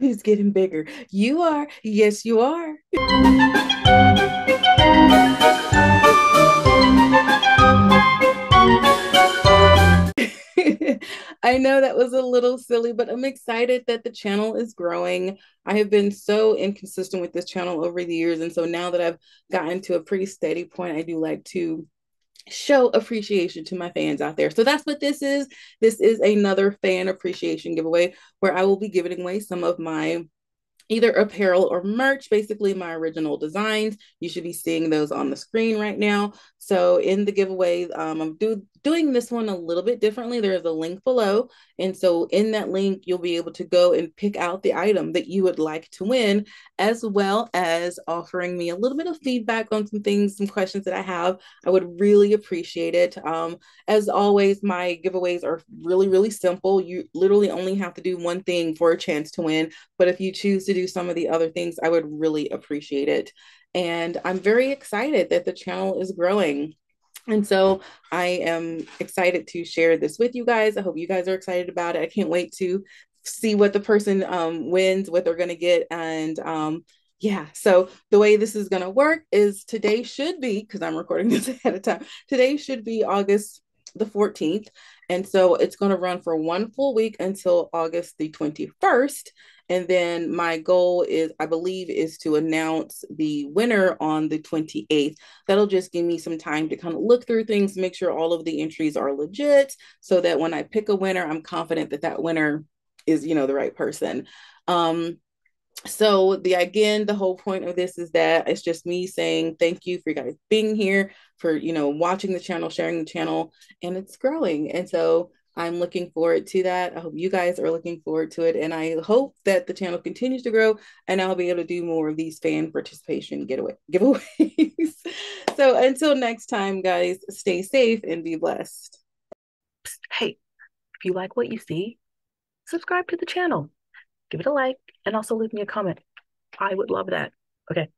He's getting bigger. You are. Yes, you are. I know that was a little silly, but I'm excited that the channel is growing. I have been so inconsistent with this channel over the years. And so now that I've gotten to a pretty steady point, I do like to show appreciation to my fans out there. So that's what this is. This is another fan appreciation giveaway where I will be giving away some of my either apparel or merch, basically my original designs. You should be seeing those on the screen right now. So in the giveaway, I'm doing this one a little bit differently. There is a link below. And so in that link, you'll be able to go and pick out the item that you would like to win, as well as offering me a little bit of feedback on some things, some questions that I have. I would really appreciate it. As always, my giveaways are really, really simple. You literally only have to do one thing for a chance to win. But if you choose to do some of the other things, I would really appreciate it. And I'm very excited that the channel is growing. And so I am excited to share this with you guys. I hope you guys are excited about it. I can't wait to see what the person wins, what they're going to get. And yeah, so the way this is going to work is today should be, because I'm recording this ahead of time, today should be August the 14th. And so it's going to run for one full week until August the 21st. And then my goal is, I believe, is to announce the winner on the 28th. That'll just give me some time to kind of look through things, make sure all of the entries are legit, so that when I pick a winner, I'm confident that that winner is, you know, the right person. So the whole point of this is that it's just me saying thank you for you guys being here, for, you know, watching the channel, sharing the channel, and it's growing. And so I'm looking forward to that. I hope you guys are looking forward to it. And I hope that the channel continues to grow and I'll be able to do more of these fan participation giveaways. So until next time, guys, stay safe and be blessed. Hey, if you like what you see, subscribe to the channel, give it a like, and also leave me a comment. I would love that. Okay.